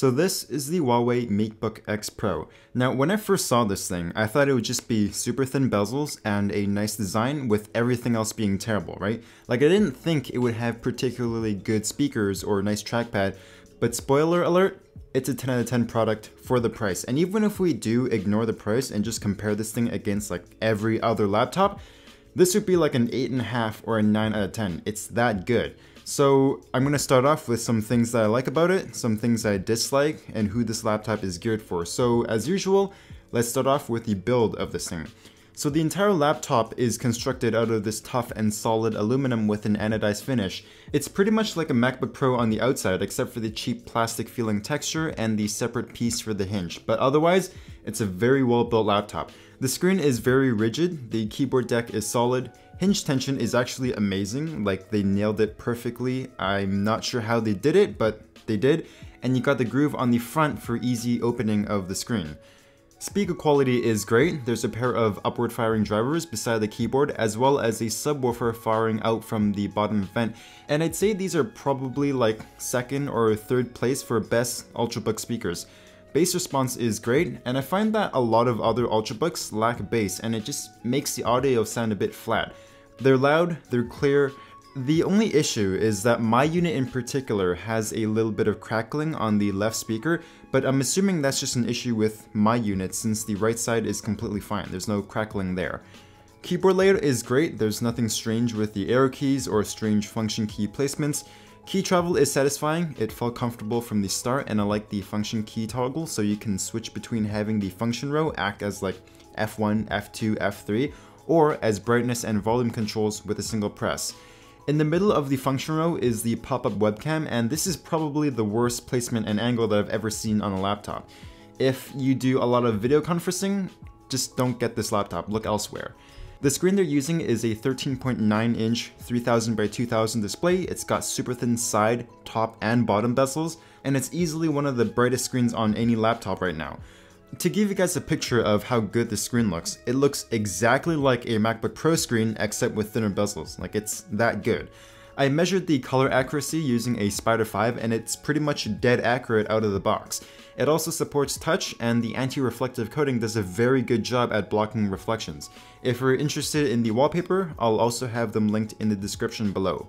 So this is the Huawei MateBook X Pro. Now, when I first saw this thing, I thought it would just be super thin bezels and a nice design with everything else being terrible, right? Like, I didn't think it would have particularly good speakers or a nice trackpad, but spoiler alert, it's a 10 out of 10 product for the price. And even if we do ignore the price and just compare this thing against like every other laptop, this would be like an 8.5 or a 9 out of 10. It's that good. So I'm going to start off with some things that I like about it, some things I dislike, and who this laptop is geared for. So as usual, let's start off with the build of this thing. So the entire laptop is constructed out of this tough and solid aluminum with an anodized finish. It's pretty much like a MacBook Pro on the outside, except for the cheap plastic feeling texture and the separate piece for the hinge. But otherwise, it's a very well built laptop. The screen is very rigid, the keyboard deck is solid, hinge tension is actually amazing, like they nailed it perfectly. I'm not sure how they did it, but they did. And you got the groove on the front for easy opening of the screen. Speaker quality is great. There's a pair of upward firing drivers beside the keyboard, as well as a subwoofer firing out from the bottom vent. And I'd say these are probably like second or third place for best Ultrabook speakers. Bass response is great, and I find that a lot of other Ultrabooks lack bass, and it just makes the audio sound a bit flat. They're loud, they're clear. The only issue is that my unit in particular has a little bit of crackling on the left speaker, but I'm assuming that's just an issue with my unit since the right side is completely fine. There's no crackling there. Keyboard layout is great. There's nothing strange with the arrow keys or strange function key placements. Key travel is satisfying. It felt comfortable from the start, and I like the function key toggle, so you can switch between having the function row act as like F1, F2, F3, or as brightness and volume controls with a single press. In the middle of the function row is the pop-up webcam, and this is probably the worst placement and angle that I've ever seen on a laptop. If you do a lot of video conferencing, just don't get this laptop, look elsewhere. The screen they're using is a 13.9-inch 3000x2000 display. It's got super thin side, top, and bottom bezels, and it's easily one of the brightest screens on any laptop right now. To give you guys a picture of how good this screen looks, it looks exactly like a MacBook Pro screen except with thinner bezels, like it's that good. I measured the color accuracy using a Spyder 5 and it's pretty much dead accurate out of the box. It also supports touch, and the anti-reflective coating does a very good job at blocking reflections. If you're interested in the wallpaper, I'll also have them linked in the description below.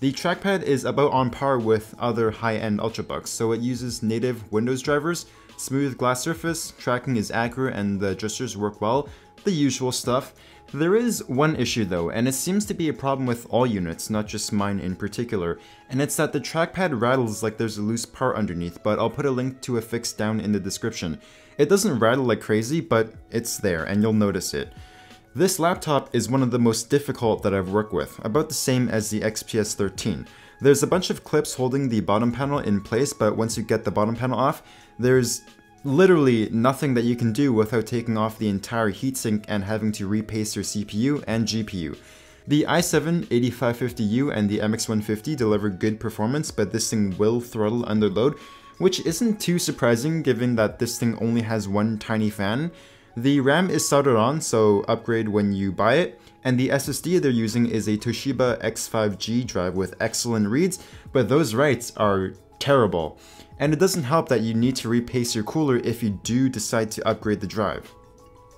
The trackpad is about on par with other high-end Ultrabooks, so it uses native Windows drivers, smooth glass surface, tracking is accurate, and the gestures work well, the usual stuff. There is one issue though, and it seems to be a problem with all units, not just mine in particular, and it's that the trackpad rattles like there's a loose part underneath, but I'll put a link to a fix down in the description. It doesn't rattle like crazy, but it's there, and you'll notice it. This laptop is one of the most difficult that I've worked with, about the same as the XPS 13. There's a bunch of clips holding the bottom panel in place, but once you get the bottom panel off, there's literally nothing that you can do without taking off the entire heatsink and having to repaste your CPU and GPU. The i7-8550U and the MX150 deliver good performance, but this thing will throttle under load, which isn't too surprising given that this thing only has one tiny fan. The RAM is soldered on, so upgrade when you buy it, and the SSD they're using is a Toshiba X5G drive with excellent reads, but those writes are terrible. And it doesn't help that you need to repaste your cooler if you do decide to upgrade the drive.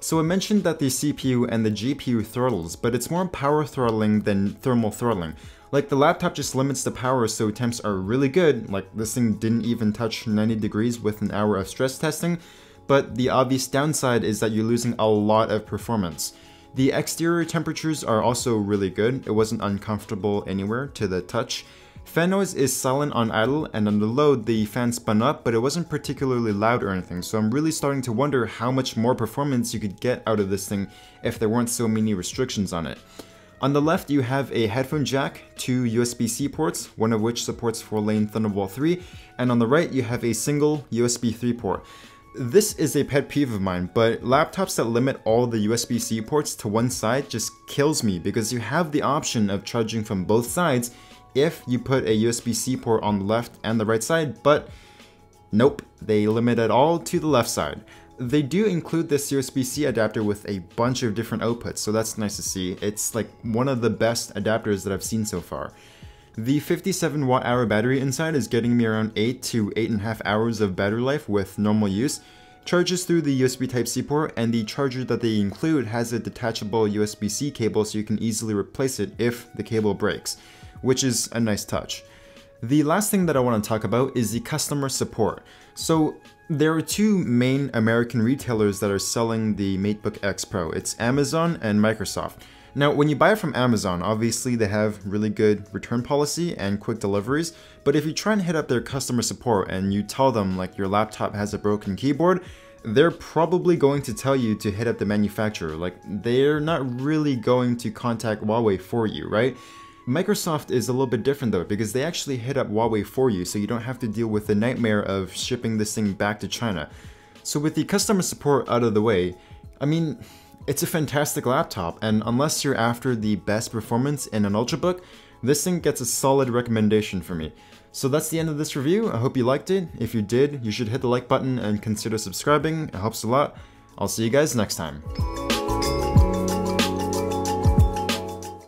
So I mentioned that the CPU and the GPU throttles, but it's more power throttling than thermal throttling. Like, the laptop just limits the power, so temps are really good, like this thing didn't even touch 90 degrees with an hour of stress testing, but the obvious downside is that you're losing a lot of performance. The exterior temperatures are also really good. It wasn't uncomfortable anywhere to the touch. Fan noise is silent on idle, and under load the fan spun up, but it wasn't particularly loud or anything, so I'm really starting to wonder how much more performance you could get out of this thing if there weren't so many restrictions on it. On the left you have a headphone jack, two USB-C ports, one of which supports 4-lane Thunderbolt 3, and on the right you have a single USB 3 port. This is a pet peeve of mine, but laptops that limit all the USB-C ports to one side just kills me, because you have the option of charging from both sides if you put a USB-C port on the left and the right side, but nope, they limit it all to the left side. They do include this USB-C adapter with a bunch of different outputs, so that's nice to see. It's like one of the best adapters that I've seen so far. The 57 watt hour battery inside is getting me around 8 to 8.5 hours of battery life with normal use. Charges through the USB Type C port, and the charger that they include has a detachable USB-C cable so you can easily replace it if the cable breaks, which is a nice touch. The last thing that I want to talk about is the customer support. So there are two main American retailers that are selling the MateBook X Pro. It's Amazon and Microsoft. Now, when you buy from Amazon, obviously they have really good return policy and quick deliveries, but if you try and hit up their customer support and you tell them like your laptop has a broken keyboard, they're probably going to tell you to hit up the manufacturer. Like, they're not really going to contact Huawei for you, right? Microsoft is a little bit different though, because they actually hit up Huawei for you, so you don't have to deal with the nightmare of shipping this thing back to China. So with the customer support out of the way, I mean, it's a fantastic laptop, and unless you're after the best performance in an Ultrabook, this thing gets a solid recommendation for me. So that's the end of this review. I hope you liked it. If you did, you should hit the like button and consider subscribing. It helps a lot. I'll see you guys next time.